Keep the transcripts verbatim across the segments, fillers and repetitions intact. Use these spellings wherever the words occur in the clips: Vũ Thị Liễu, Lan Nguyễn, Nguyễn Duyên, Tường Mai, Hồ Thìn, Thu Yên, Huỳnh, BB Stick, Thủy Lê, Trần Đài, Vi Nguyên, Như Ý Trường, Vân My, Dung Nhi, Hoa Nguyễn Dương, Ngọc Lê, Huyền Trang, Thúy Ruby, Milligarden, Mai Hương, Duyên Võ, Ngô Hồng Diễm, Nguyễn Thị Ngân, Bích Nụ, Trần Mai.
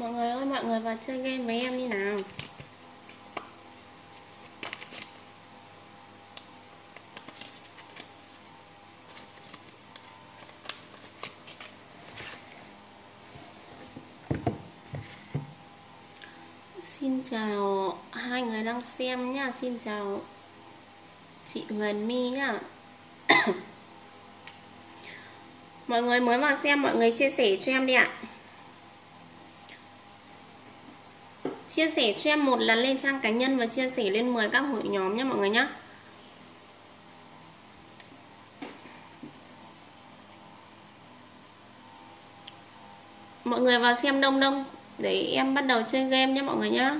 Mọi người ơi, mọi người vào chơi game với em đi nào. Xin chào hai người đang xem nhá. Xin chào chị Vân My nhá. Mọi người mới vào xem, mọi người chia sẻ cho em đi ạ. Chia sẻ cho em một lần lên trang cá nhân và chia sẻ lên mười các hội nhóm nhé mọi người nhé. Mọi người vào xem đông đông để em bắt đầu chơi game nhé mọi người nhé.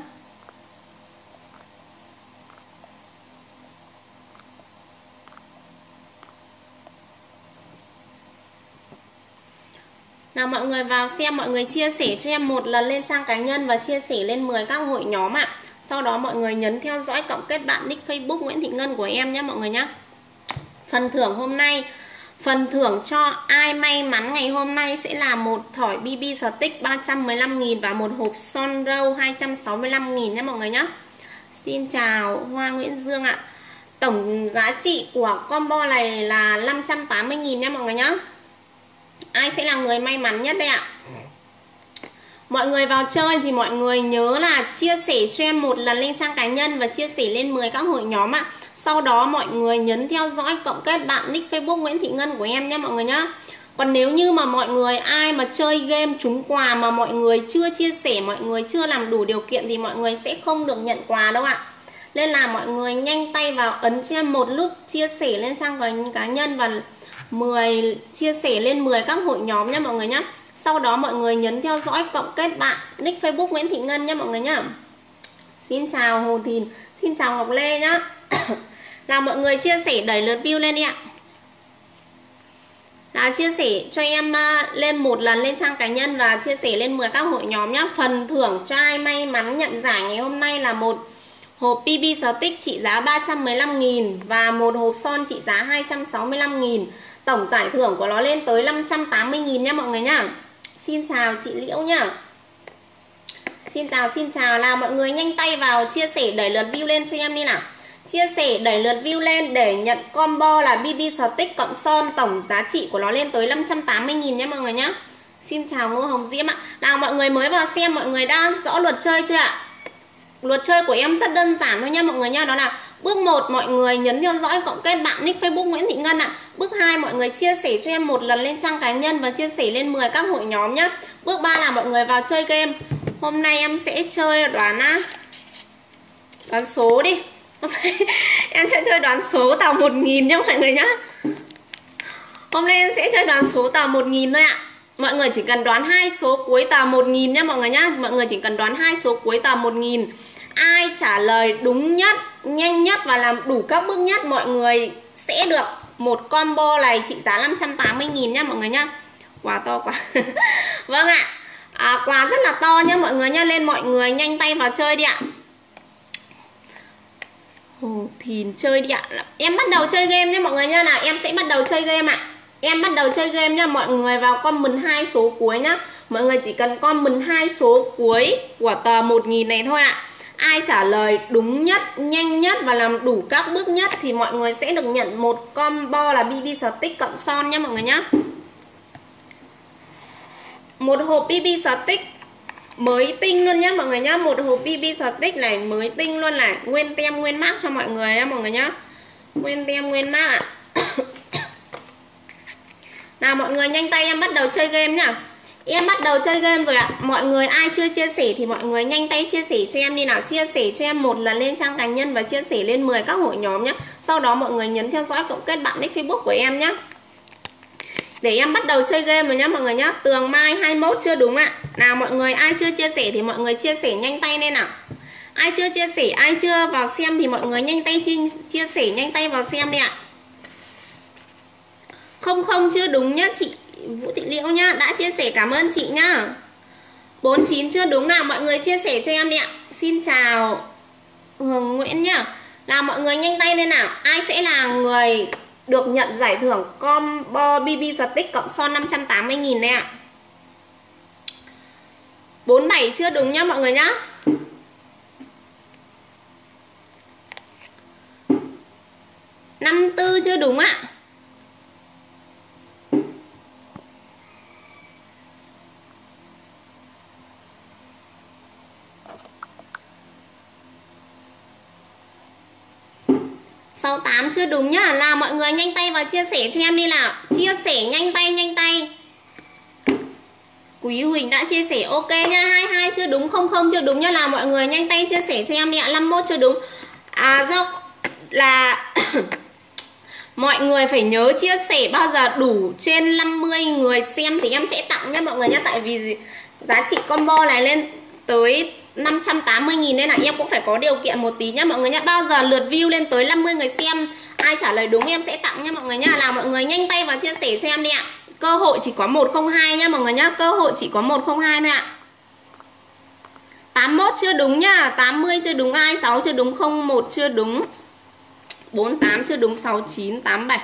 Nào mọi người vào xem, mọi người chia sẻ cho em một lần lên trang cá nhân và chia sẻ lên mười các hội nhóm ạ. Sau đó mọi người nhấn theo dõi, cộng kết bạn nick Facebook Nguyễn Thị Ngân của em nhé mọi người nhé. Phần thưởng hôm nay, phần thưởng cho ai may mắn ngày hôm nay sẽ là một thỏi bê bê Stick ba trăm mười lăm nghìn và một hộp son râu hai trăm sáu mươi lăm nghìn nhé mọi người nhé. Xin chào Hoa Nguyễn Dương ạ. Tổng giá trị của combo này là năm trăm tám mươi nghìn nhé mọi người nhé. Ai sẽ là người may mắn nhất đây ạ? Mọi người vào chơi thì mọi người nhớ là chia sẻ cho em một lần lên trang cá nhân và chia sẻ lên mười các hội nhóm ạ. Sau đó mọi người nhấn theo dõi, cộng kết bạn nick Facebook Nguyễn Thị Ngân của em nhé mọi người nhé. Còn nếu như mà mọi người ai mà chơi game trúng quà mà mọi người chưa chia sẻ, mọi người chưa làm đủ điều kiện thì mọi người sẽ không được nhận quà đâu ạ. Nên là mọi người nhanh tay vào ấn cho em một lúc chia sẻ lên trang cá nhân và mười chia sẻ lên mười các hội nhóm nhé mọi người nhé. Sau đó mọi người nhấn theo dõi, cộng kết bạn nick Facebook Nguyễn Thị Ngân nhé mọi người nhé. Xin chào Hồ Thìn, xin chào Ngọc Lê nhá. Là mọi người chia sẻ đẩy lượt view lên đi ạ. Là chia sẻ cho em lên một lần lên trang cá nhân và chia sẻ lên mười các hội nhóm nhé. Phần thưởng cho ai may mắn nhận giải ngày hôm nay là một hộp bê bê Stick trị giá ba trăm mười lăm nghìn và một hộp son trị giá hai trăm sáu mươi lăm nghìn. Tổng giải thưởng của nó lên tới năm trăm tám mươi nghìn nha mọi người nhá. Xin chào chị Liễu nhá. Xin chào, xin chào. Là mọi người nhanh tay vào chia sẻ đẩy lượt view lên cho em đi nào. Chia sẻ đẩy lượt view lên để nhận combo là bê bê Stick cộng son. Tổng giá trị của nó lên tới năm trăm tám mươi nghìn nha mọi người nhá. Xin chào Ngô Hồng Diễm ạ. Nào mọi người mới vào xem, mọi người đã rõ luật chơi chưa ạ? Luật chơi của em rất đơn giản thôi nha mọi người nha. Đó là bước một, mọi người nhấn theo dõi, cộng kết bạn nick Facebook Nguyễn Thị Ngân ạ. À. Bước hai, mọi người chia sẻ cho em một lần lên trang cá nhân và chia sẻ lên mười các hội nhóm nhá. Bước ba là mọi người vào chơi game. Hôm nay em sẽ chơi đoán đoán số đi. Hôm nay em sẽ chơi đoán số tàu một nghìn nhá mọi người nhá. Hôm nay em sẽ chơi đoán số tàu một nghìn thôi ạ. À. Mọi người chỉ cần đoán hai số cuối tờ một nghìn nhá mọi người nhá. Mọi người chỉ cần đoán hai số cuối tờ một nghìn. Ai trả lời đúng nhất, nhanh nhất và làm đủ các bước nhất, mọi người sẽ được một combo này trị giá năm trăm tám mươi nghìn nhá mọi người nhá. Quà to quá. Vâng ạ. À, quà rất là to nhá mọi người nhá. Lên mọi người nhanh tay vào chơi đi ạ. Hồ Thìn chơi đi ạ. Em bắt đầu chơi game nhá mọi người nhá. Nào em sẽ bắt đầu chơi game ạ. Em bắt đầu chơi game nha, mọi người vào comment hai số cuối nhá. Mọi người chỉ cần comment hai số cuối của tờ một nghìn này thôi ạ. À. Ai trả lời đúng nhất, nhanh nhất và làm đủ các bước nhất thì mọi người sẽ được nhận một combo là bê bê Stick cộng son nhá mọi người nhá. Một hộp bê bê Stick mới tinh luôn nhá mọi người nhá. Một hộp bê bê Stick này mới tinh luôn, là nguyên tem nguyên mác cho mọi người nhá mọi người nhá. Nguyên tem nguyên mác ạ. À. Nào mọi người nhanh tay em bắt đầu chơi game nhá. Em bắt đầu chơi game rồi ạ. À. Mọi người ai chưa chia sẻ thì mọi người nhanh tay chia sẻ cho em đi nào. Chia sẻ cho em một lần lên trang cá nhân và chia sẻ lên mười các hội nhóm nhá. Sau đó mọi người nhấn theo dõi, cộng kết bạn nick Facebook của em nhá. Để em bắt đầu chơi game rồi nhá mọi người nhá. Tường Mai hai mốt chưa đúng ạ. À. Nào mọi người ai chưa chia sẻ thì mọi người chia sẻ nhanh tay lên nào. Ai chưa chia sẻ, ai chưa vào xem thì mọi người nhanh tay chia, chia sẻ nhanh tay vào xem đi ạ. À. Không không chưa đúng nhá chị Vũ Thị Liễu nhá, đã chia sẻ cảm ơn chị nhá. Bốn chín chưa đúng, nào mọi người chia sẻ cho em đi ạ. Xin chào Hoàng Nguyễn nhá. Là mọi người nhanh tay lên nào. Ai sẽ là người được nhận giải thưởng combo bê bê Stick cộng son năm trăm tám mươi nghìn này ạ? bốn bảy chưa đúng nhá mọi người nhá. năm tư chưa đúng ạ. sáu tám chưa đúng nhá. Là mọi người nhanh tay vào chia sẻ cho em đi nào. Chia sẻ nhanh tay nhanh tay. Quý Huỳnh đã chia sẻ ok nha. hai hai chưa đúng, không không chưa đúng nhá. Là mọi người nhanh tay chia sẻ cho em đi ạ. năm mốt chưa đúng. À do là mọi người phải nhớ chia sẻ bao giờ đủ trên năm mươi người xem thì em sẽ tặng nha mọi người nhé. Tại vì gì? Giá trị combo này lên tới năm trăm tám mươi nghìn nên là em cũng phải có điều kiện một tí nhá mọi người nhé. Bao giờ lượt view lên tới năm mươi người xem, ai trả lời đúng em sẽ tặng nha mọi người nhé. Là mọi người nhanh tay vào chia sẻ cho em đi ạ. Cơ hội chỉ có một không hai nha mọi người nhé. Cơ hội chỉ có một không hai thôi ạ. tám mốt chưa đúng nhá. tám mươi chưa đúng, hai sáu chưa đúng, không một chưa đúng, bốn tám chưa đúng, sáu chín tám bảy.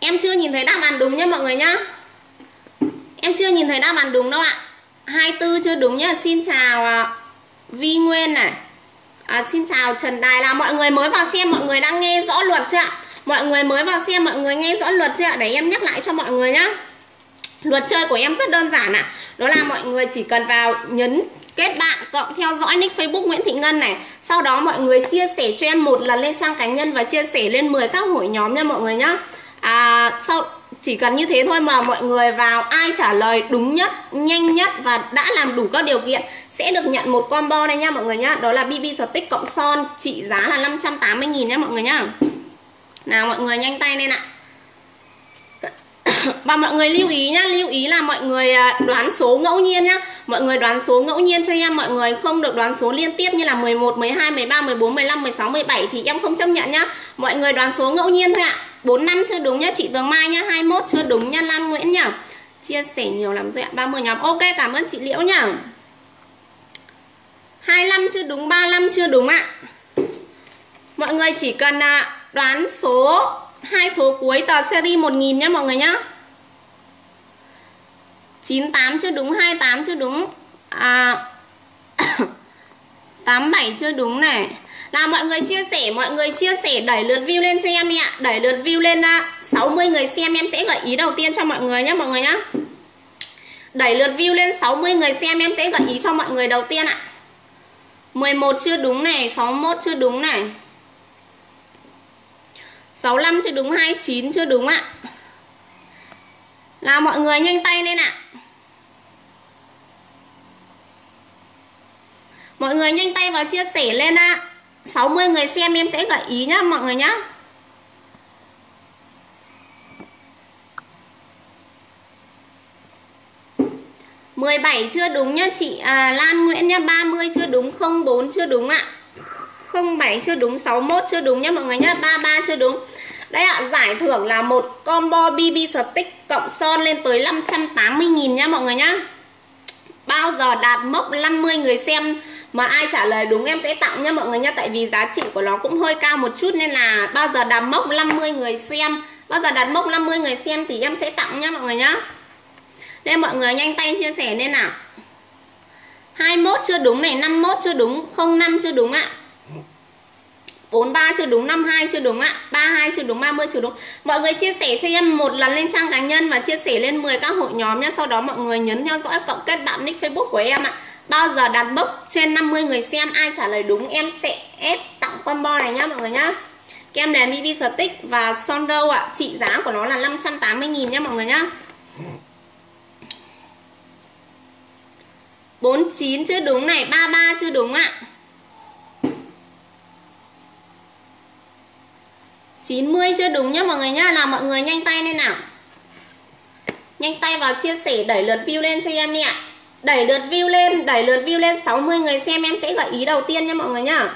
Em chưa nhìn thấy đáp án đúng nhá mọi người nhá. Em chưa nhìn thấy đáp án đúng đâu ạ. hai tư chưa đúng nhá. Xin chào Vi Nguyên này. À, xin chào Trần Đài. Là mọi người mới vào xem, mọi người đang nghe rõ luật chưa ạ? Mọi người mới vào xem, mọi người nghe rõ luật chưa ạ? Để em nhắc lại cho mọi người nhá. Luật chơi của em rất đơn giản ạ. Đó là mọi người chỉ cần vào nhấn kết bạn, cộng theo dõi nick Facebook Nguyễn Thị Ngân này. Sau đó mọi người chia sẻ cho em một lần lên trang cá nhân và chia sẻ lên mười các hội nhóm nha mọi người nhá. À, sau chỉ cần như thế thôi mà mọi người vào, ai trả lời đúng nhất, nhanh nhất và đã làm đủ các điều kiện sẽ được nhận một combo đây nha mọi người nhá. Đó là bê bê Stick cộng son trị giá là năm trăm tám mươi nghìn nha mọi người nhá. Nào mọi người nhanh tay lên ạ. Và mọi người lưu ý nhá, lưu ý là mọi người đoán số ngẫu nhiên nhá. Mọi người đoán số ngẫu nhiên cho em, mọi người không được đoán số liên tiếp như là mười một, mười hai, mười ba, mười bốn, mười lăm, mười sáu, mười bảy thì em không chấp nhận nhá. Mọi người đoán số ngẫu nhiên thôi ạ. bốn năm chưa đúng nhá, chị Tường Mai nhá, hai mốt chưa đúng nhá, Lan Nguyễn nhá. Chia sẻ nhiều lắm rồi ạ, ba mươi nhóm. Ok, cảm ơn chị Liễu nhá. hai lăm chưa đúng, ba lăm chưa đúng ạ. Mọi người chỉ cần đoán số hai số cuối tờ series một nghìn nhá mọi người nhá. chín tám chưa đúng, hai tám chưa đúng, à, tám bảy chưa đúng này. Là mọi người chia sẻ, mọi người chia sẻ đẩy lượt view lên cho em đi ạ. Đẩy lượt view lên sáu mươi người xem, em sẽ gợi ý đầu tiên cho mọi người nhé mọi người nhá. Đẩy lượt view lên sáu mươi người xem, em sẽ gợi ý cho mọi người đầu tiên ạ. mười một chưa đúng này, sáu mốt chưa đúng này, sáu lăm chưa đúng, hai chín chưa đúng ạ. Là mọi người nhanh tay lên ạ. Mọi người nhanh tay vào chia sẻ lên ạ. sáu mươi người xem em sẽ gợi ý nhá mọi người nhá. mười bảy chưa đúng nhá chị à, Lan Nguyễn nhá. ba mươi chưa đúng, không bốn chưa đúng ạ. không bảy chưa đúng, sáu mốt chưa đúng nhá mọi người nhá. ba ba chưa đúng. Đây ạ, à, giải thưởng là một combo bê bê Stick cộng son lên tới năm trăm tám mươi nghìn nhá mọi người nhá. Bao giờ đạt mốc năm mươi người xem mà ai trả lời đúng em sẽ tặng nhá mọi người nhá. Tại vì giá trị của nó cũng hơi cao một chút nên là bao giờ đạt mốc năm mươi người xem, bao giờ đạt mốc năm mươi người xem thì em sẽ tặng nhá mọi người nhá. Nên mọi người nhanh tay chia sẻ lên nào. hai mốt chưa đúng này, năm mốt chưa đúng, không năm chưa đúng ạ. bốn ba chưa đúng, năm hai chưa đúng ạ, ba hai chưa đúng, ba mươi chưa đúng. Mọi người chia sẻ cho em một lần lên trang cá nhân và chia sẻ lên mười các hội nhóm nhé. Sau đó mọi người nhấn theo dõi cộng kết bạn nick Facebook của em ạ. Bao giờ đặt bốc trên năm mươi người xem, ai trả lời đúng em sẽ ép tặng combo này nhá mọi người nhá. Kem đèn bê bê Stick và son râu ạ, trị giá của nó là năm trăm tám mươi nghìn nhá mọi người nhá. bốn chín chưa đúng này, ba ba chưa đúng ạ. chín mươi chưa đúng nhá mọi người nhá. Là mọi người nhanh tay lên nào. Nhanh tay vào chia sẻ đẩy lượt view lên cho em đi ạ. Đẩy lượt view lên, đẩy lượt view lên sáu mươi người xem em sẽ gợi ý đầu tiên nhá mọi người nhá.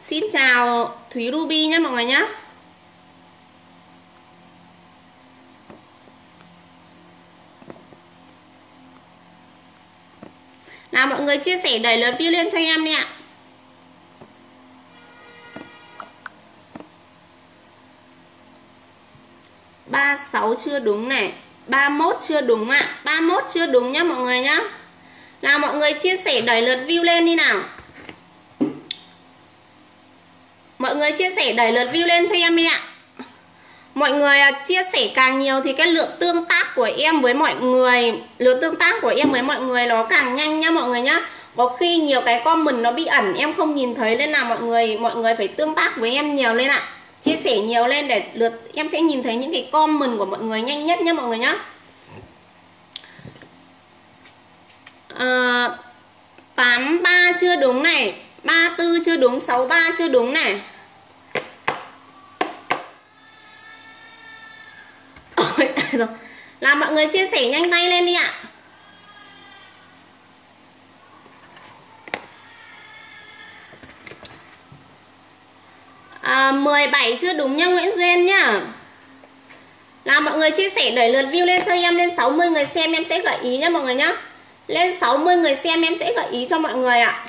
Xin chào Thúy Ruby nhá mọi người nhá. Là mọi người chia sẻ đẩy lượt view lên cho em đi ạ. ba sáu chưa đúng này, ba mươi mốt chưa đúng ạ. À. ba mươi mốt chưa đúng nhá mọi người nhá. Nào mọi người chia sẻ đẩy lượt view lên đi nào. Mọi người chia sẻ đẩy lượt view lên cho em đi ạ. Mọi người chia sẻ càng nhiều thì cái lượng tương tác của em với mọi người, lượng tương tác của em với mọi người nó càng nhanh nhá mọi người nhá. Có khi nhiều cái comment nó bị ẩn em không nhìn thấy nên là mọi người mọi người phải tương tác với em nhiều lên ạ. Chia sẻ nhiều lên để lượt em sẽ nhìn thấy những cái comment của mọi người nhanh nhất nhá mọi người nhá. À, tám ba chưa đúng này, ba mươi tư chưa đúng, sáu mươi ba chưa đúng này. Là mọi người chia sẻ nhanh tay lên đi ạ. À, mười bảy chưa đúng nhá Nguyễn Duyên nhá. Là mọi người chia sẻ đẩy lượt view lên cho em, lên sáu mươi người xem em sẽ gợi ý nhá mọi người nhá. Lên sáu mươi người xem em sẽ gợi ý cho mọi người ạ.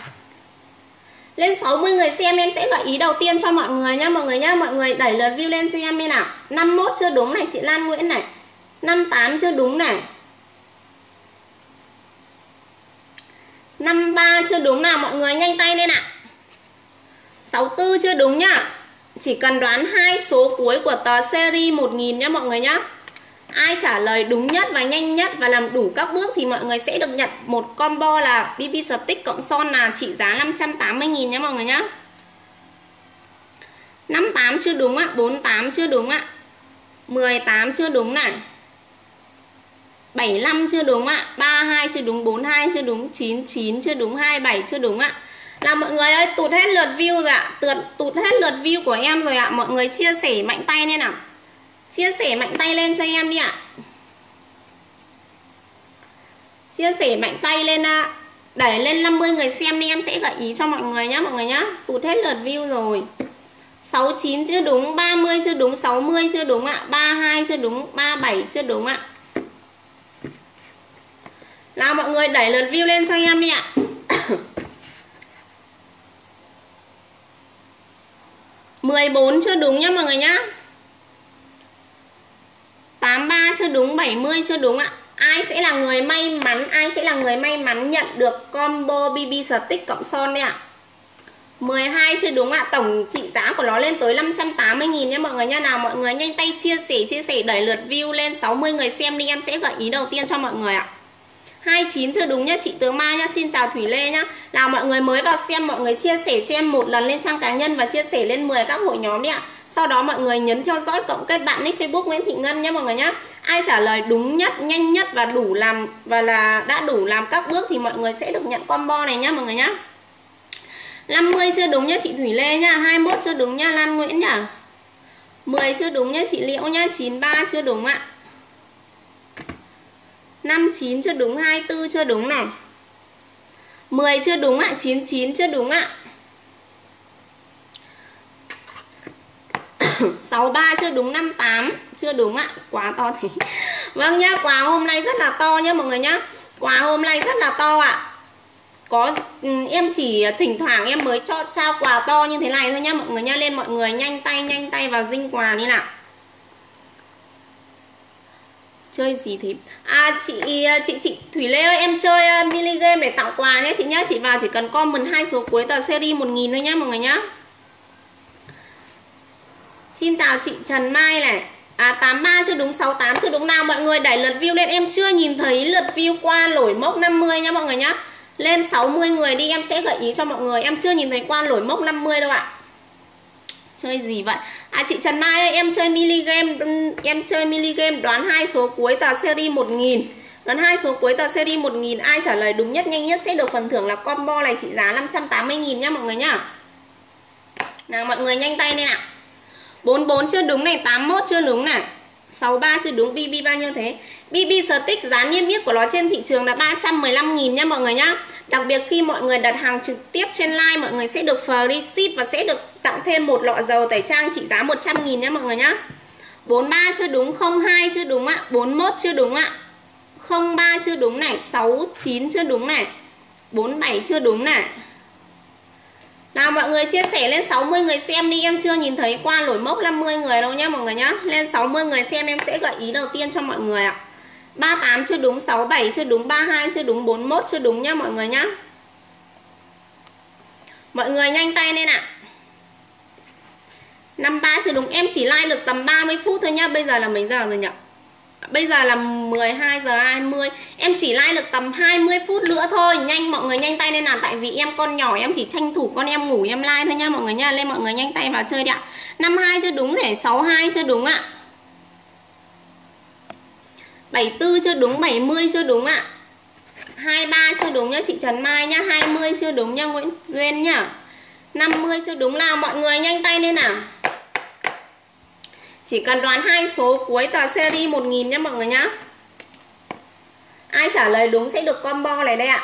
Lên sáu mươi người xem em sẽ gợi ý đầu tiên cho mọi người nhá mọi người nhá. Mọi người đẩy lượt view lên cho em đi nào. năm mươi mốt chưa đúng này chị Lan Nguyễn này. năm mươi tám chưa đúng này. năm mươi ba chưa đúng nào mọi người nhanh tay lên ạ. sáu mươi tư chưa đúng nhá. Chỉ cần đoán hai số cuối của tờ series một nghìn nhá mọi người nhá. Ai trả lời đúng nhất và nhanh nhất và làm đủ các bước thì mọi người sẽ được nhận một combo là bê bê Stick cộng son là trị giá năm trăm tám mươi nghìn nhé mọi người nhé. năm mươi tám chưa đúng ạ, bốn mươi tám chưa đúng ạ, mười tám chưa đúng này, bảy mươi lăm chưa đúng ạ, ba mươi hai chưa đúng, bốn mươi hai chưa đúng, chín mươi chín chưa đúng, hai mươi bảy chưa đúng ạ. Là mọi người ơi, tụt hết lượt view rồi ạ, tụt, tụt hết lượt view của em rồi ạ. Mọi người chia sẻ mạnh tay lên nào. Chia sẻ mạnh tay lên cho em đi ạ. Chia sẻ mạnh tay lên ạ. Đẩy lên năm mươi người xem đi em sẽ gợi ý cho mọi người nhá mọi người nhá. Tụt hết lượt view rồi. sáu mươi chín chưa đúng, ba mươi chưa đúng, sáu mươi chưa đúng ạ, ba mươi hai chưa đúng, ba mươi bảy chưa đúng ạ. Nào mọi người đẩy lượt view lên cho em đi ạ. mười bốn chưa đúng nhá mọi người nhá. tám mươi ba chưa đúng, bảy mươi chưa đúng ạ. Ai sẽ là người may mắn, ai sẽ là người may mắn nhận được combo bê bê Stick cộng son đấy ạ. mười hai chưa đúng ạ, tổng trị giá của nó lên tới năm trăm tám mươi nghìn nhé mọi người nha. Nào mọi người nhanh tay chia sẻ, chia sẻ đẩy lượt view lên sáu mươi người xem đi em sẽ gợi ý đầu tiên cho mọi người ạ. hai mươi chín chưa đúng nhá, chị Tường Mai nhá, xin chào Thủy Lê nhá. Nào mọi người mới vào xem mọi người chia sẻ cho em một lần lên trang cá nhân và chia sẻ lên mười các hội nhóm đi ạ. Sau đó mọi người nhấn theo dõi cộng kết bạn nick Facebook Nguyễn Thị Ngân nhé mọi người nhé. Ai trả lời đúng nhất, nhanh nhất và đủ làm và là đã đủ làm các bước thì mọi người sẽ được nhận combo này nhé mọi người nhé. năm mươi chưa đúng nhá chị Thủy Lê nhá, hai mươi mốt chưa đúng nhá Lan Nguyễn nhá. mười chưa đúng nhá chị Liễu nhá, chín mươi ba chưa đúng ạ. năm mươi chín chưa đúng, hai mươi tư chưa đúng này. mười chưa đúng ạ, chín mươi chín chưa đúng ạ. sáu mươi ba chưa đúng, năm mươi tám chưa đúng ạ. Quá to thế. Vâng nhá, quà hôm nay rất là to nhá mọi người nhá. Quà hôm nay rất là to ạ. Có em chỉ thỉnh thoảng em mới cho trao quà to như thế này thôi nhá mọi người nhá. Lên mọi người nhanh tay nhanh tay vào dinh quà đi nào. Chơi gì thế? À chị chị chị Thủy Lê ơi, em chơi mini game để tặng quà nhé chị nhá. Chị vào chỉ cần comment hai số cuối tờ series một nghìn thôi nhá mọi người nhá. Xin chào chị Trần Mai này. À tám mươi ba chưa đúng, sáu mươi tám chưa đúng nào. Mọi người đẩy lượt view lên, em chưa nhìn thấy lượt view qua lỗi mốc năm mươi nhá mọi người nhá. Lên sáu mươi người đi em sẽ gợi ý cho mọi người. Em chưa nhìn thấy qua lỗi mốc năm mươi đâu ạ. Chơi gì vậy? À chị Trần Mai ơi, em chơi mini game, em chơi mini game đoán hai số cuối tờ series một nghìn. Đoán hai số cuối tờ series một nghìn, ai trả lời đúng nhất nhanh nhất sẽ được phần thưởng là combo này trị giá năm trăm tám mươi nghìn nhá mọi người nhá. Nào mọi người nhanh tay lên nào. bốn mươi bốn chưa đúng này, tám mươi mốt chưa đúng này, sáu mươi ba chưa đúng, bê bê bao nhiêu thế? bê bê Stick giá niêm yết của nó trên thị trường là ba trăm mười lăm nghìn nha mọi người nhá. Đặc biệt khi mọi người đặt hàng trực tiếp trên live mọi người sẽ được free ship và sẽ được tặng thêm một lọ dầu tẩy trang trị giá một trăm nghìn nha mọi người nhá. bốn mươi ba chưa đúng, không hai chưa đúng ạ, bốn mươi mốt chưa đúng ạ. không ba chưa đúng này, sáu mươi chín chưa đúng này, bốn mươi bảy chưa đúng này. Nào mọi người chia sẻ lên sáu mươi người xem đi, em chưa nhìn thấy qua lỗi mốc năm mươi người đâu nhá mọi người nhá. Lên sáu mươi người xem em sẽ gợi ý đầu tiên cho mọi người ạ. ba mươi tám chưa đúng, sáu mươi bảy chưa đúng, ba mươi hai chưa đúng, bốn mươi mốt chưa đúng nhá mọi người nhá. Mọi người nhanh tay lên ạ. À. năm mươi ba chưa đúng, em chỉ like được tầm ba mươi phút thôi nhá. Bây giờ là mấy giờ rồi nhỉ? Bây giờ là mười hai giờ hai mươi. Em chỉ like được tầm hai mươi phút nữa thôi. Nhanh mọi người nhanh tay lên làm. Tại vì em con nhỏ em chỉ tranh thủ con em ngủ em like thôi nha mọi người nha. Lên mọi người nhanh tay vào chơi đi ạ. năm mươi hai chưa đúng này, sáu mươi hai chưa đúng ạ. bảy mươi tư chưa đúng, bảy mươi chưa đúng ạ. hai mươi ba chưa đúng nhá chị Trần Mai nhá. hai mươi chưa đúng nhá Nguyễn Duyên nhá. năm mươi chưa đúng nào mọi người nhanh tay lên nào. Chỉ cần đoán hai số cuối tờ series một nghìn nhé mọi người nhá. Ai trả lời đúng sẽ được combo này đây ạ.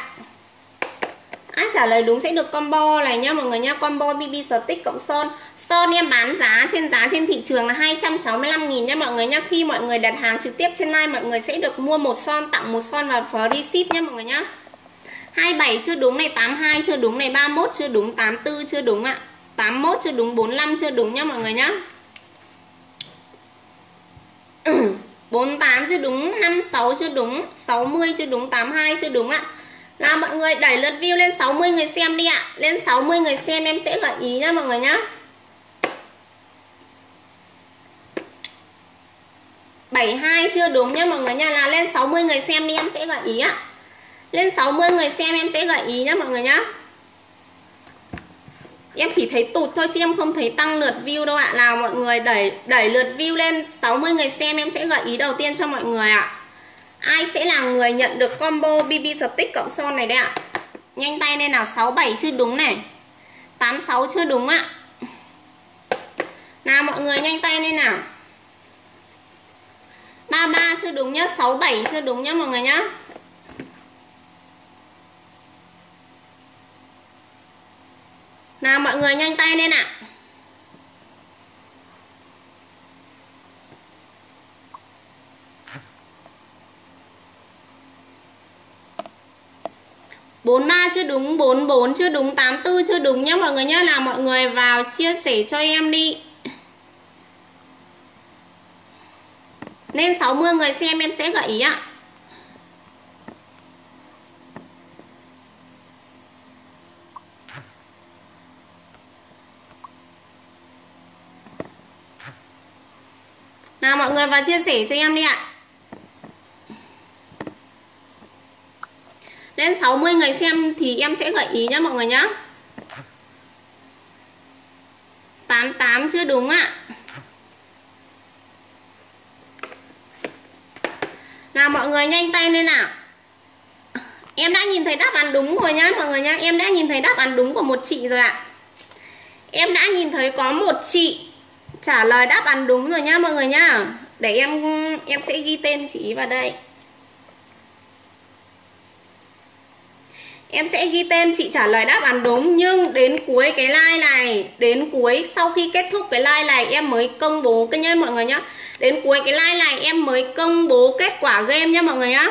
Ai trả lời đúng sẽ được combo này nhá mọi người nhá. Combo bê bê Stick cộng son. Son em bán giá trên giá trên thị trường là hai trăm sáu mươi lăm nghìn nhá mọi người nhá. Khi mọi người đặt hàng trực tiếp trên live mọi người sẽ được mua một son tặng một son và free ship nhá mọi người nhá. hai mươi bảy chưa đúng này, tám mươi hai chưa đúng này, ba mươi mốt chưa đúng, tám mươi tư chưa đúng ạ. tám mươi mốt chưa đúng, bốn mươi lăm chưa đúng nhá mọi người nhá. bốn mươi tám chưa đúng, năm mươi sáu chưa đúng, sáu mươi chưa đúng, tám mươi hai chưa đúng ạ. Là mọi người đẩy lượt view lên sáu mươi người xem đi ạ. Lên sáu mươi người xem em sẽ gợi ý nha mọi người nhá. bảy mươi hai chưa đúng nhá mọi người nha. Là lên sáu mươi người xem đi em sẽ gợi ý ạ. Lên sáu mươi người xem em sẽ gợi ý nhá mọi người nhá. Em chỉ thấy tụt thôi chứ em không thấy tăng lượt view đâu ạ. Nào mọi người đẩy đẩy lượt view lên sáu mươi người xem em sẽ gợi ý đầu tiên cho mọi người ạ. Ai sẽ là người nhận được combo bê bê Stick cộng son này đây ạ. Nhanh tay lên nào. Sáu mươi bảy chưa đúng này, tám mươi sáu chưa đúng ạ. Nào mọi người nhanh tay lên nào. Ba mươi ba chưa đúng nhá, sáu mươi bảy chưa đúng nhá mọi người nhá. Nào mọi người nhanh tay lên ạ. À. bốn mươi ba chưa đúng, bốn mươi bốn chưa đúng, tám mươi tư chưa đúng nhá mọi người nhá. Nào mọi người vào chia sẻ cho em đi. Nên sáu mươi người xem em sẽ gợi ý ạ. À. Nào mọi người vào chia sẻ cho em đi ạ. Lên sáu mươi người xem thì em sẽ gợi ý nhá mọi người nhá. tám mươi tám chưa đúng ạ. Nào mọi người nhanh tay lên nào. Em đã nhìn thấy đáp án đúng rồi nhá mọi người nhá. Em đã nhìn thấy đáp án đúng của một chị rồi ạ. Em đã nhìn thấy có một chị trả lời đáp án đúng rồi nhá mọi người nhá. Để em em sẽ ghi tên chị ý vào đây. Em sẽ ghi tên chị trả lời đáp án đúng. Nhưng đến cuối cái like này, đến cuối sau khi kết thúc cái like này em mới công bố cái nhá mọi người nhá. Đến cuối cái like này em mới công bố kết quả game nhá mọi người nhá.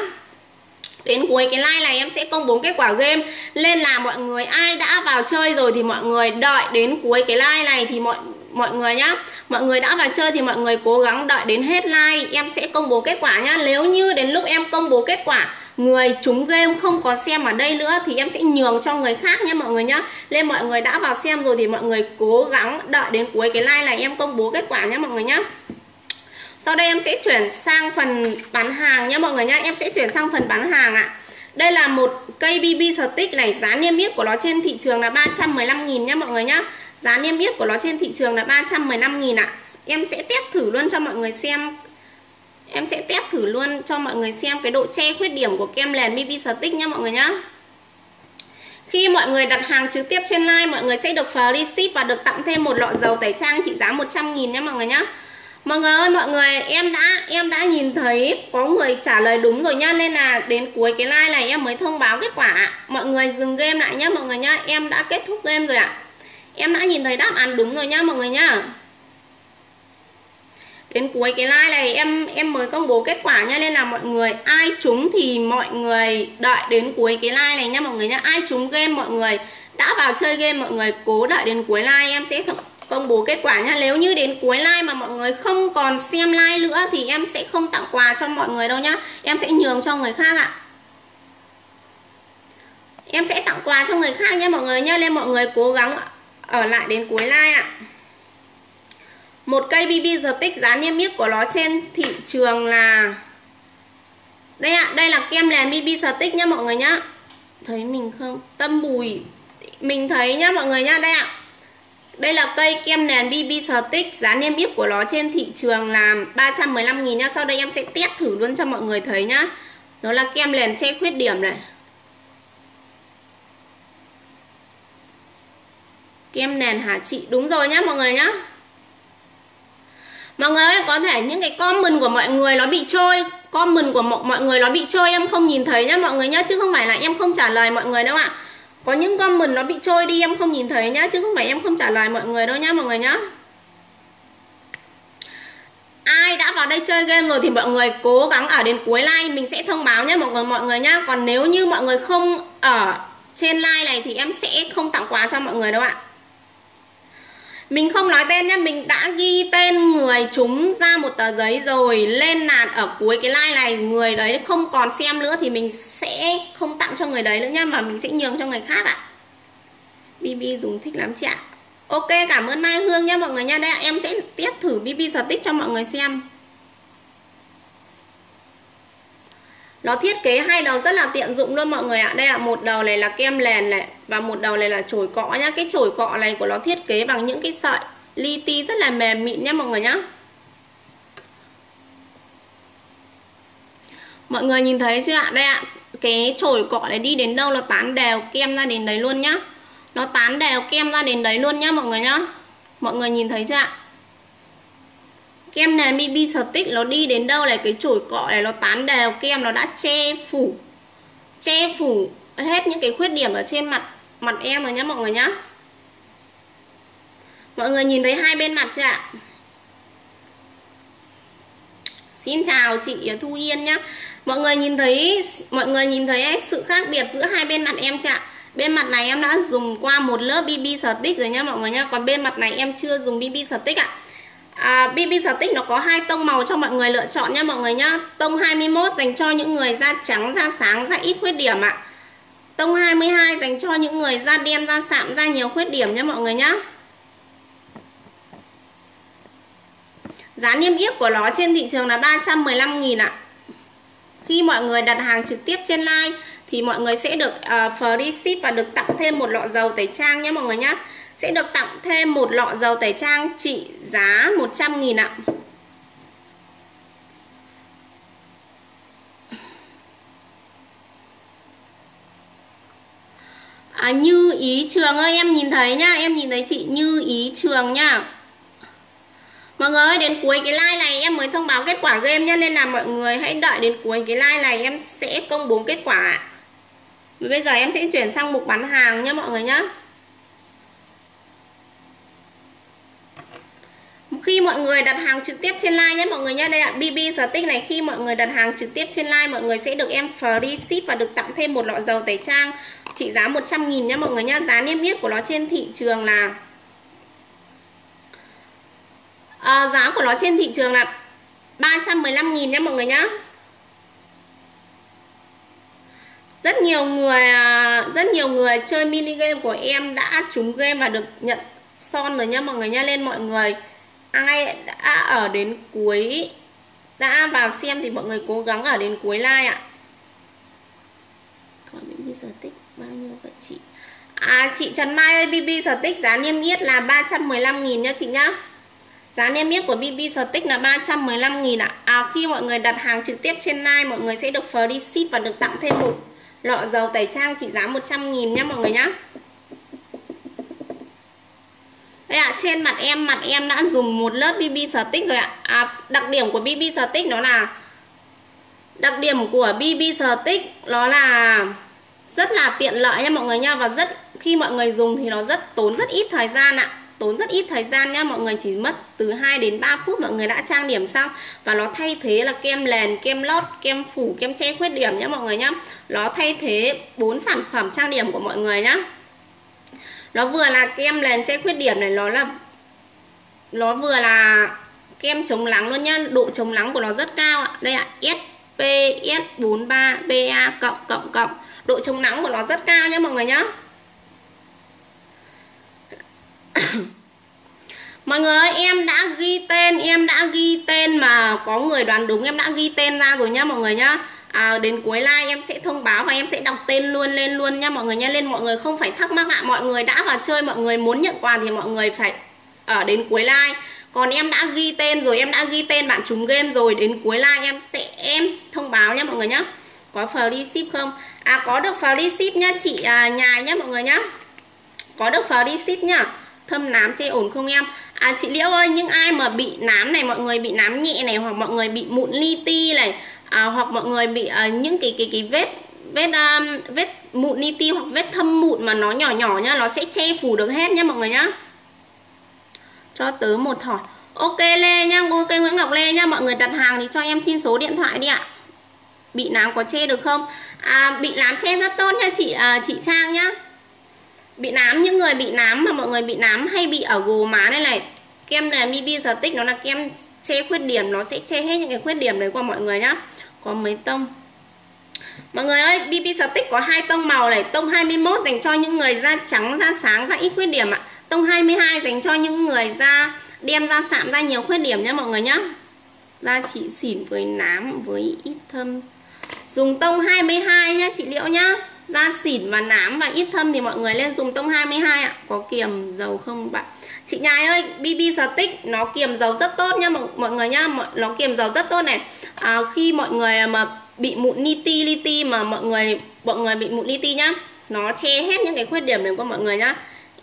Đến cuối cái like này em sẽ công bố kết quả game. Nên là mọi người ai đã vào chơi rồi thì mọi người đợi đến cuối cái like này thì mọi mọi người nhá. Mọi người đã vào chơi thì mọi người cố gắng đợi đến hết like em sẽ công bố kết quả nhá. Nếu như đến lúc em công bố kết quả người trúng game không có xem ở đây nữa thì em sẽ nhường cho người khác nhá mọi người nhá. Nên mọi người đã vào xem rồi thì mọi người cố gắng đợi đến cuối cái like này em công bố kết quả nhá mọi người nhá. Sau đây em sẽ chuyển sang phần bán hàng nhá mọi người nhá. Em sẽ chuyển sang phần bán hàng ạ. Đây là một cây bê bê Stick này, giá niêm yết của nó trên thị trường là ba trăm mười lăm nghìn nhá mọi người nhá. Giá niêm yết của nó trên thị trường là ba trăm mười lăm nghìn ạ. Em sẽ test thử luôn cho mọi người xem. Em sẽ test thử luôn cho mọi người xem cái độ che khuyết điểm của kem nền bê bê Stick nhá mọi người nhá. Khi mọi người đặt hàng trực tiếp trên live mọi người sẽ được free ship và được tặng thêm một lọ dầu tẩy trang trị giá một trăm nghìn nhá mọi người nhá. Mọi người ơi mọi người, em đã em đã nhìn thấy có người trả lời đúng rồi nhá. Nên là đến cuối cái live này em mới thông báo kết quả. Mọi người dừng game lại nhá mọi người nhá. Em đã kết thúc game rồi ạ. Em đã nhìn thấy đáp án đúng rồi nhá mọi người nhá. Đến cuối cái like này em em mới công bố kết quả nhá. Nên là mọi người ai trúng thì mọi người đợi đến cuối cái like này nhá mọi người nhá. Ai trúng game mọi người đã vào chơi game mọi người cố đợi đến cuối like em sẽ công bố kết quả nha. Nếu như đến cuối like mà mọi người không còn xem like nữa thì em sẽ không tặng quà cho mọi người đâu nhá. Em sẽ nhường cho người khác ạ. Em sẽ tặng quà cho người khác nha mọi người nhá. Nên mọi người cố gắng ở lại đến cuối like ạ. Một cây bê bê Stick giá niêm yết của nó trên thị trường là đây ạ, à, đây là kem nền bê bê Stick nhá mọi người nhá. Thấy mình không? Tâm Bùi mình thấy nhá mọi người nhá, đây ạ. À, đây là cây kem nền bê bê Stick, giá niêm yết của nó trên thị trường là ba trăm mười lăm nghìn nhá. Sau đây em sẽ test thử luôn cho mọi người thấy nhá. Nó là kem nền che khuyết điểm này. Kem nền hả chị? Đúng rồi nhá mọi người nhá. Mọi người ơi, có thể những cái comment của mọi người nó bị trôi, comment của mọi người nó bị trôi, em không nhìn thấy nhá mọi người nhá, chứ không phải là em không trả lời mọi người đâu ạ. Có những comment nó bị trôi đi em không nhìn thấy nhá, chứ không phải em không trả lời mọi người đâu nhá mọi người nhá. Ai đã vào đây chơi game rồi thì mọi người cố gắng ở đến cuối like, mình sẽ thông báo nhá mọi người mọi người nhá. Còn nếu như mọi người không ở trên like này thì em sẽ không tặng quà cho mọi người đâu ạ. Mình không nói tên nhé, mình đã ghi tên người chúng ra một tờ giấy rồi, lên là ở cuối cái like này người đấy không còn xem nữa thì mình sẽ không tặng cho người đấy nữa nha, mà mình sẽ nhường cho người khác ạ. bê bê dùng thích lắm chị ạ. Ok, cảm ơn Mai Hương nha mọi người nha. Đây em sẽ tiếp thử bê bê Stick cho mọi người xem. Nó thiết kế hai đầu rất là tiện dụng luôn mọi người ạ. Đây ạ, một đầu này là kem nền này và một đầu này là chổi cọ nhá. Cái chổi cọ này của nó thiết kế bằng những cái sợi li ti rất là mềm mịn nhá mọi người nhá. Mọi người nhìn thấy chưa ạ? Đây ạ, cái chổi cọ này đi đến đâu nó tán đều kem ra đến đấy luôn nhá. Nó tán đều kem ra đến đấy luôn nhá mọi người nhá. Mọi người nhìn thấy chưa ạ? Kem nền bê bê Stick nó đi đến đâu này, cái chổi cọ này nó tán đều kem, nó đã che phủ che phủ hết những cái khuyết điểm ở trên mặt mặt em rồi nhá mọi người nhá. Mọi người nhìn thấy hai bên mặt chưa ạ? Xin chào chị Thu Yên nhá. Mọi người nhìn thấy mọi người nhìn thấy sự khác biệt giữa hai bên mặt em chưa ạ? Bên mặt này em đã dùng qua một lớp bê bê Stick rồi nhá mọi người nhá, còn bên mặt này em chưa dùng bê bê Stick ạ. À, bê bê Stick nó có hai tông màu cho mọi người lựa chọn nha mọi người nhá. Tông hai mươi mốt dành cho những người da trắng, da sáng, da ít khuyết điểm ạ. Tông hai mươi hai dành cho những người da đen, da sạm, da nhiều khuyết điểm nha mọi người nhá. Giá niêm yết của nó trên thị trường là ba trăm mười lăm nghìn ạ. Khi mọi người đặt hàng trực tiếp trên live thì mọi người sẽ được uh, free ship và được tặng thêm một lọ dầu tẩy trang nhé mọi người nhá. Sẽ được tặng thêm một lọ dầu tẩy trang trị giá một trăm nghìn ạ. À, Như Ý Trường ơi, em nhìn thấy nhá, em nhìn thấy chị Như Ý Trường nhá. Mọi người ơi, đến cuối cái like này em mới thông báo kết quả game nhá, nên là mọi người hãy đợi đến cuối cái like này em sẽ công bố kết quả ạ. Bây giờ em sẽ chuyển sang mục bán hàng nhá mọi người nhá. Khi mọi người đặt hàng trực tiếp trên live nhé mọi người nhé. Đây ạ, bê bê Stick này, khi mọi người đặt hàng trực tiếp trên live mọi người sẽ được em free ship và được tặng thêm một lọ dầu tẩy trang trị giá một trăm nghìn nhé mọi người nhé. Giá niêm yết của nó trên thị trường là à, giá của nó trên thị trường là ba trăm mười lăm nghìn nhé mọi người nhé. Rất nhiều người rất nhiều người chơi mini game của em đã trúng game và được nhận son rồi nhé mọi người nhé, lên mọi người ai đã ở đến cuối đã vào xem thì mọi người cố gắng ở đến cuối like ạ. Còn bê bê Stick bao nhiêu vậy chị? À, chị Trần Mai ơi, bê bê Stick giá niêm yết là ba trăm mười lăm nghìn nhá chị nhá. Giá niêm yết của bê bê Stick là ba trăm mười lăm nghìn ạ. À, khi mọi người đặt hàng trực tiếp trên live mọi người sẽ được free ship và được tặng thêm một lọ dầu tẩy trang trị giá một trăm nghìn nhá mọi người nhá. Đây ạ, à, trên mặt em, mặt em đã dùng một lớp bê bê Stick rồi ạ. À, đặc điểm của bê bê Stick nó là Đặc điểm của bê bê Stick nó là rất là tiện lợi nha mọi người nha. Và rất khi mọi người dùng thì nó rất tốn rất ít thời gian ạ. Tốn rất ít thời gian nha, mọi người chỉ mất từ hai đến ba phút mọi người đã trang điểm xong. Và nó thay thế là kem nền, kem lót, kem phủ, kem che khuyết điểm nha mọi người nhá. Nó thay thế bốn sản phẩm trang điểm của mọi người nhá. Nó vừa là kem nền che khuyết điểm này, nó là Nó vừa là kem chống nắng luôn nhá, độ chống nắng của nó rất cao ạ. Đây ạ, ét pê ép bốn mươi ba bê a cộng cộng cộng. Độ chống nắng của nó rất cao nhá mọi người nhá. Mọi người ơi, em đã ghi tên, em đã ghi tên mà có người đoán đúng, em đã ghi tên ra rồi nhá mọi người nhá. À, đến cuối live em sẽ thông báo và em sẽ đọc tên luôn lên luôn nha mọi người nha. Nên mọi người không phải thắc mắc ạ. Mọi người đã vào chơi, mọi người muốn nhận quà thì mọi người phải ở đến cuối live. Còn em đã ghi tên rồi, em đã ghi tên bạn trúng game rồi, đến cuối live em sẽ em thông báo nha mọi người nhá. Có free ship không? À, có được free ship nhá chị à, Nhài nhá mọi người nhá. Có được free ship nhá. Thâm nám che ổn không em? À chị Liễu ơi, những ai mà bị nám này, mọi người bị nám nhẹ này, hoặc mọi người bị mụn li ti này, à, hoặc mọi người bị à, những cái cái cái vết vết um, vết mụn li ti hoặc vết thâm mụn mà nó nhỏ nhỏ nhá, nó sẽ che phủ được hết nhá mọi người nhá. Cho tớ một thỏi. Ok Lê nhá, ok Nguyễn Ngọc Lê nhá. Mọi người đặt hàng thì cho em xin số điện thoại đi ạ. Bị nám có che được không? À, bị nám che rất tốt nha chị à, chị Trang nhá. Bị nám, những người bị nám mà mọi người bị nám hay bị ở gò má đây này, kem này bê bê Stick nó là kem che khuyết điểm, nó sẽ che hết những cái khuyết điểm đấy của mọi người nhá. Có mấy tông? Mọi người ơi, bê bê Stick có hai tông màu này, tông hai mươi mốt dành cho những người da trắng, da sáng, da ít khuyết điểm ạ. Tông hai mươi hai dành cho những người da đen, da sạm, da nhiều khuyết điểm nhá mọi người nhá. Da chị xỉn với nám với ít thâm. Dùng tông hai mươi hai nhá chị Liễu nhá. Da xỉn và nám và ít thâm thì mọi người lên dùng tông hai mươi hai ạ. Có kiềm dầu không bạn? Chị Nhài ơi, bê bê Stick nó kiềm dầu rất tốt nhá mọi người nhá. Nó kiềm dầu rất tốt này. À, khi mọi người mà bị mụn li ti li ti mà mọi người mọi người bị mụn li ti nhá, nó che hết những cái khuyết điểm này của mọi người nhá.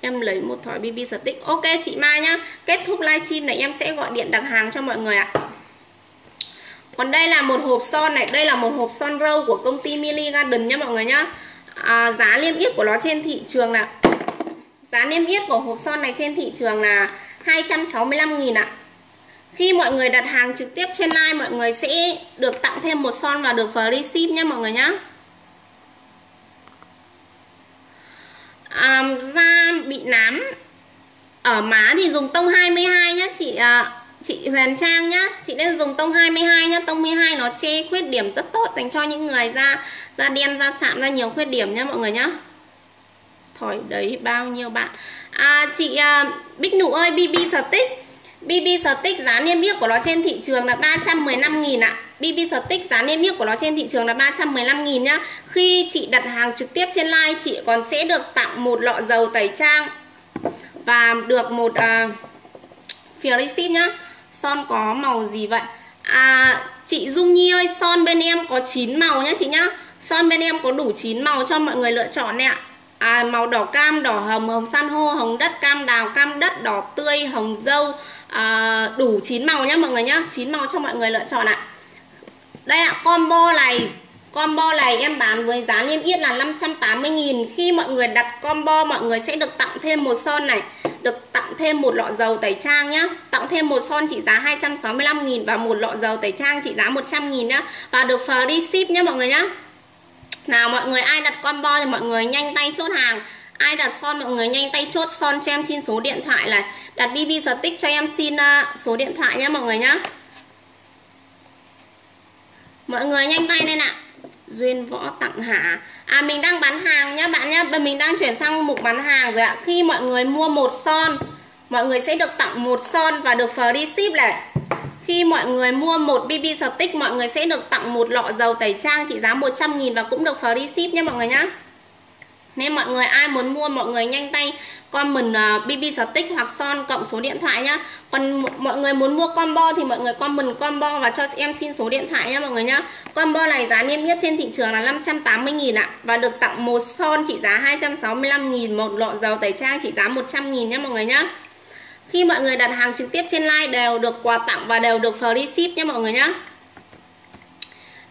Em lấy một thỏi bê bê Stick. Ok chị Mai nhá. Kết thúc livestream này em sẽ gọi điện đặt hàng cho mọi người ạ. Còn đây là một hộp son này, đây là một hộp son râu của công ty Milligarden nhá mọi người nhá. À, giá niêm yết của nó trên thị trường là giá niêm yết của hộp son này trên thị trường là hai trăm sáu mươi lăm nghìn ạ. Khi mọi người đặt hàng trực tiếp trên live, mọi người sẽ được tặng thêm một son và được free ship nhé mọi người nhá. À, da bị nám ở má thì dùng tông hai mươi hai nhá chị à, chị Huyền Trang nhá. Chị nên dùng tông hai mươi hai nhá. Tông hai mươi hai nó che khuyết điểm rất tốt dành cho những người da da đen, da sạm, da nhiều khuyết điểm nhá mọi người nhá. Thỏi đấy bao nhiêu bạn? À, chị à, Bích Nụ ơi, bê bê Stick, bê bê Stick giá niêm yết của nó trên thị trường là ba trăm mười lăm nghìn ạ. bê bê Stick giá niêm yết của nó trên thị trường là ba trăm mười lăm nghìn nhá. Khi chị đặt hàng trực tiếp trên live, chị còn sẽ được tặng một lọ dầu tẩy trang và được một à, free ship nhá. Son có màu gì vậy? À, chị Dung Nhi ơi, son bên em có chín màu nhá chị nhá. Son bên em có đủ chín màu cho mọi người lựa chọn nè ạ. À, màu đỏ cam, đỏ hồng, hồng san hô, hồng đất, cam đào, cam đất, đỏ tươi, hồng dâu, à, đủ chín màu nhá mọi người nhá. chín màu cho mọi người lựa chọn ạ. Đây ạ, combo này, combo này em bán với giá niêm yết là năm trăm tám mươi nghìn. Khi mọi người đặt combo, mọi người sẽ được tặng thêm một son này, được tặng thêm một lọ dầu tẩy trang nhá. Tặng thêm một son trị giá hai trăm sáu mươi lăm nghìn và một lọ dầu tẩy trang trị giá một trăm nghìn nhá, và được free ship nhá mọi người nhá. Nào mọi người, ai đặt combo thì mọi người nhanh tay chốt hàng. Ai đặt son mọi người nhanh tay chốt son cho em xin số điện thoại này. Đặt bê bê Stick cho em xin uh, số điện thoại nhá mọi người nhá. Mọi người nhanh tay lên ạ. Duyên Võ tặng hả? À, mình đang bán hàng nhá bạn nhá. Mình đang chuyển sang mục bán hàng rồi ạ. Khi mọi người mua một son, mọi người sẽ được tặng một son và được free ship này. Khi mọi người mua một bê bê Stick, mọi người sẽ được tặng một lọ dầu tẩy trang trị giá một trăm nghìn và cũng được free ship nhé mọi người nhá. Nên mọi người ai muốn mua, mọi người nhanh tay comment uh, bê bê Stick hoặc son cộng số điện thoại nhá. Còn mọi người muốn mua combo thì mọi người comment combo và cho em xin số điện thoại nhá mọi người nhá. Combo này giá niêm yết trên thị trường là năm trăm tám mươi nghìn ạ, và được tặng một son trị giá hai trăm sáu mươi lăm nghìn, một lọ dầu tẩy trang trị giá một trăm nghìn nhá mọi người nhá. Khi mọi người đặt hàng trực tiếp trên live đều được quà tặng và đều được free ship nhé mọi người nhá.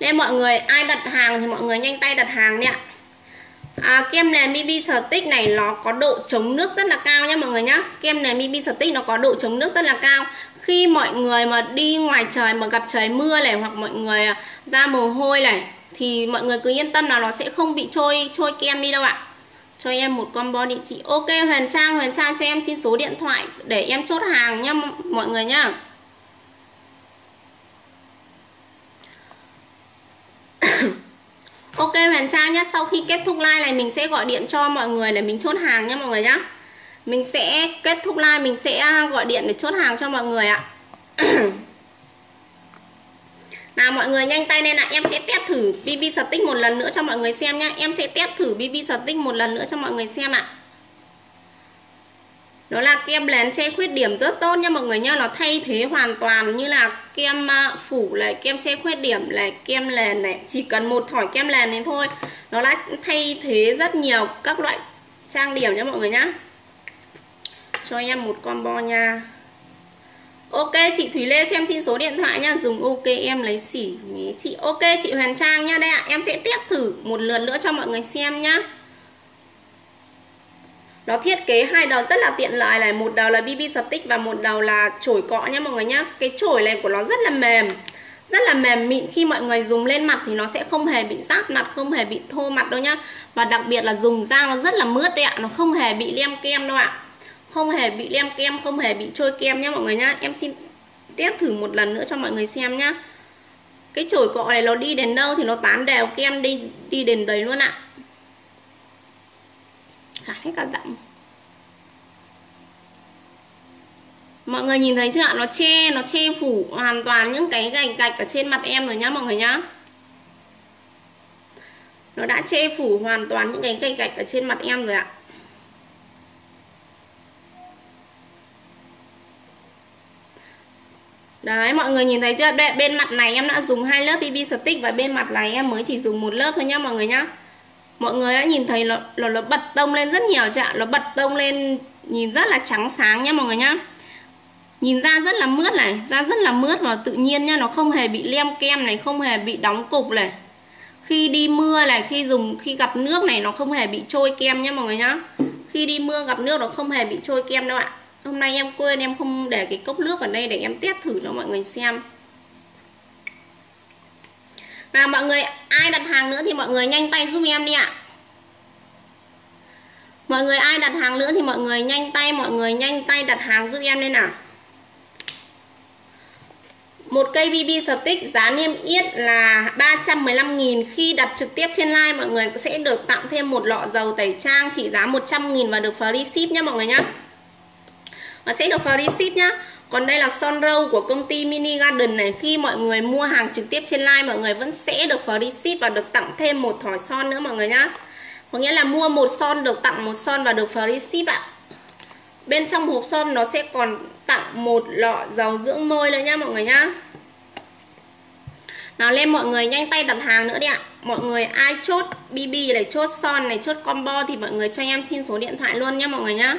Nên mọi người ai đặt hàng thì mọi người nhanh tay đặt hàng đi ạ. À, kem nền bê bê Stick này nó có độ chống nước rất là cao nhé mọi người nhá. Kem nền bê bê Stick nó có độ chống nước rất là cao. Khi mọi người mà đi ngoài trời mà gặp trời mưa này, hoặc mọi người ra mồ hôi này, thì mọi người cứ yên tâm là nó sẽ không bị trôi trôi kem đi đâu ạ. cho em một combo địa chỉ. Ok Huyền Trang, Huyền Trang cho em xin số điện thoại để em chốt hàng nhá mọi người nhá. Ok Huyền Trang nhá, sau khi kết thúc live này mình sẽ gọi điện cho mọi người để mình chốt hàng nhá mọi người nhá. Mình sẽ kết thúc live mình sẽ gọi điện để chốt hàng cho mọi người ạ. Nào mọi người nhanh tay lên ạ, em sẽ test thử bê bê Stick một lần nữa cho mọi người xem nhá. Em sẽ test thử bê bê Stick một lần nữa cho mọi người xem ạ. Đó là kem lén che khuyết điểm rất tốt nha mọi người nhá, nó thay thế hoàn toàn như là kem phủ này, kem che khuyết điểm này, kem lèn này, chỉ cần một thỏi kem lèn đến thôi, nó đã thay thế rất nhiều các loại trang điểm nha mọi người nhá. Cho em một combo nha. Ok chị Thủy Lê cho em xin số điện thoại nha. Dùng ok em lấy xỉ nhé chị. Ok chị Huyền Trang nha. Đây ạ, à, em sẽ test thử một lượt nữa cho mọi người xem nhá. Nó thiết kế hai đầu rất là tiện lợi này. Một đầu là bê bê Stick và một đầu là chổi cọ nha mọi người nhá. Cái chổi này của nó rất là mềm, rất là mềm mịn, khi mọi người dùng lên mặt thì nó sẽ không hề bị rát mặt, không hề bị thô mặt đâu nhá. Và đặc biệt là dùng dao nó rất là mướt đấy ạ, à. Nó không hề bị lem kem đâu ạ, à. Không hề bị lem kem, không hề bị trôi kem nhé mọi người nhá. Em xin test thử một lần nữa cho mọi người xem nhá. Cái chổi cọ này nó đi đến đâu thì nó tán đều kem đi đi đến đấy luôn ạ. Khá hết cả giọng. Mọi người nhìn thấy chưa ạ? Nó che, nó che phủ hoàn toàn những cái gạch gạch ở trên mặt em rồi nhá mọi người nhá. Nó đã che phủ hoàn toàn những cái gạch gạch ở trên mặt em rồi ạ. Đấy, mọi người nhìn thấy chưa? Bên mặt này em đã dùng hai lớp bê bê Stick và bên mặt này em mới chỉ dùng một lớp thôi nhá mọi người nhá. Mọi người đã nhìn thấy nó, nó, nó bật tông lên rất nhiều chưa ạ? Nó bật tông lên nhìn rất là trắng sáng nhá mọi người nhá. Nhìn da rất là mướt này, da rất là mướt và tự nhiên nhá. Nó không hề bị lem kem này, không hề bị đóng cục này. Khi đi mưa này, khi dùng, khi gặp nước này nó không hề bị trôi kem nhá mọi người nhá. Khi đi mưa gặp nước nó không hề bị trôi kem đâu ạ. Hôm nay em quên em không để cái cốc nước ở đây để em test thử cho mọi người xem. Nào mọi người, ai đặt hàng nữa thì mọi người nhanh tay giúp em đi ạ. Mọi người ai đặt hàng nữa thì mọi người nhanh tay, mọi người nhanh tay đặt hàng giúp em lên nào. Một cây bê bê Stick giá niêm yết là ba trăm mười lăm nghìn. Khi đặt trực tiếp trên live mọi người sẽ được tặng thêm một lọ dầu tẩy trang trị giá một trăm nghìn và được free ship nhé mọi người nhé. Và sẽ được free ship nhá. Còn đây là son râu của công ty Milligarden này. Khi mọi người mua hàng trực tiếp trên live mọi người vẫn sẽ được free ship và được tặng thêm một thỏi son nữa mọi người nhá. Có nghĩa là mua một son được tặng một son và được free ship ạ. Bên trong hộp son nó sẽ còn tặng một lọ dầu dưỡng môi nữa nhá mọi người nhá. Nào lên mọi người nhanh tay đặt hàng nữa đi ạ. Mọi người ai chốt bê bê này, chốt son này, chốt combo thì mọi người cho em xin số điện thoại luôn nhá mọi người nhá.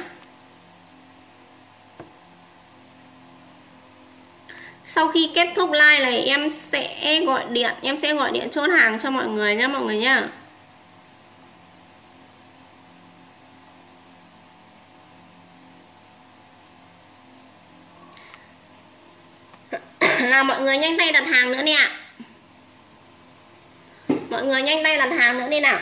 Sau khi kết thúc live này em sẽ gọi điện, em sẽ gọi điện chốt hàng cho mọi người nhé mọi người nhé. Là mọi người nhanh tay đặt hàng nữa đi ạ. Mọi người nhanh tay đặt hàng nữa đi nào.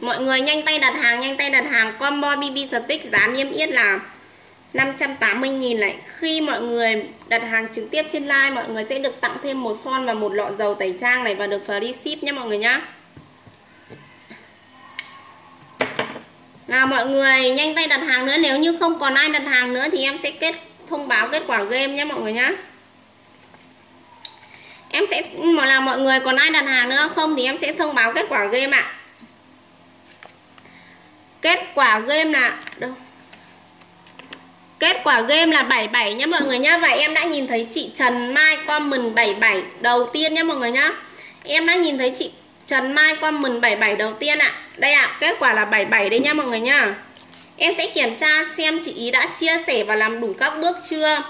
Mọi người nhanh tay đặt hàng, nhanh tay đặt hàng. Combo bê bê Stick giá niêm yết là năm trăm tám mươi nghìn này. Khi mọi người đặt hàng trực tiếp trên live mọi người sẽ được tặng thêm một son và một lọ dầu tẩy trang này và được free ship nhé mọi người nhá. Nào mọi người nhanh tay đặt hàng nữa. Nếu như không còn ai đặt hàng nữa thì em sẽ kết thông báo kết quả game nhé mọi người nhá. Em sẽ là mọi người còn ai đặt hàng nữa không thì em sẽ thông báo kết quả game ạ. Kết quả game là đâu? Kết quả game là bảy bảy nhé mọi người nhá. Và em đã nhìn thấy chị Trần Mai comment bảy bảy đầu tiên nhé mọi người nhá. Em đã nhìn thấy chị Trần Mai comment bảy bảy đầu tiên ạ. À. Đây ạ, à, kết quả là bảy bảy đây nhá mọi người nhá. Em sẽ kiểm tra xem chị ý đã chia sẻ và làm đủ các bước chưa.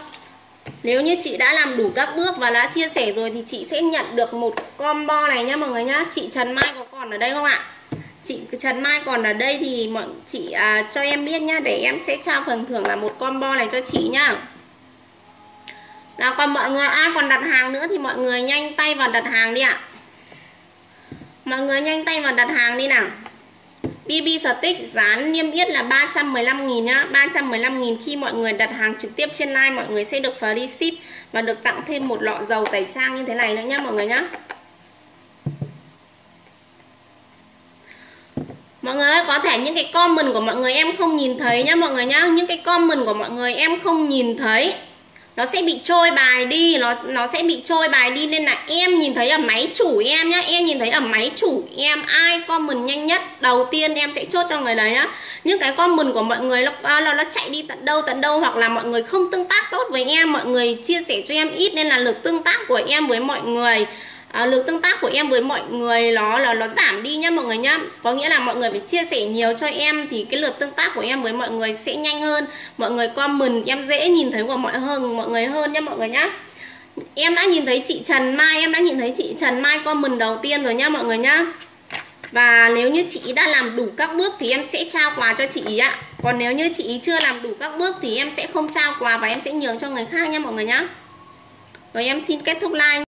Nếu như chị đã làm đủ các bước và đã chia sẻ rồi thì chị sẽ nhận được một combo này nhá mọi người nhá. Chị Trần Mai có còn ở đây không ạ? À? Chị Trần Mai còn ở đây thì mọi chị à, cho em biết nhá, để em sẽ trao phần thưởng là một combo này cho chị nhá. Nào còn mọi người ai còn đặt hàng nữa thì mọi người nhanh tay vào đặt hàng đi ạ. Mọi người nhanh tay vào đặt hàng đi nào. bê bê Stick dán niêm yết là ba trăm mười lăm nghìn nhá, ba trăm mười lăm nghìn. Khi mọi người đặt hàng trực tiếp trên live, mọi người sẽ được free ship và được tặng thêm một lọ dầu tẩy trang như thế này nữa nhá mọi người nhá. Mọi người ơi, có thể những cái comment của mọi người em không nhìn thấy nhá mọi người nhá. Những cái comment của mọi người em không nhìn thấy, nó sẽ bị trôi bài đi, nó nó sẽ bị trôi bài đi, nên là em nhìn thấy ở máy chủ em nhá, em nhìn thấy ở máy chủ em ai comment nhanh nhất đầu tiên em sẽ chốt cho người đấy nhá. Những cái comment của mọi người nó, nó nó chạy đi tận đâu tận đâu, hoặc là mọi người không tương tác tốt với em, mọi người chia sẻ cho em ít, nên là lực tương tác của em với mọi người À, lượt tương tác của em với mọi người nó là nó, nó giảm đi nhá mọi người nhá. Có nghĩa là mọi người phải chia sẻ nhiều cho em thì cái lượt tương tác của em với mọi người sẽ nhanh hơn. Mọi người comment em dễ nhìn thấy của mọi hơn mọi người hơn nhá mọi người nhá. Em đã nhìn thấy chị Trần Mai, em đã nhìn thấy chị Trần Mai comment đầu tiên rồi nhá mọi người nhá. Và nếu như chị đã làm đủ các bước thì em sẽ trao quà cho chị ý ạ. Còn nếu như chị ý chưa làm đủ các bước thì em sẽ không trao quà và em sẽ nhường cho người khác nhá mọi người nhá. Rồi em xin kết thúc like.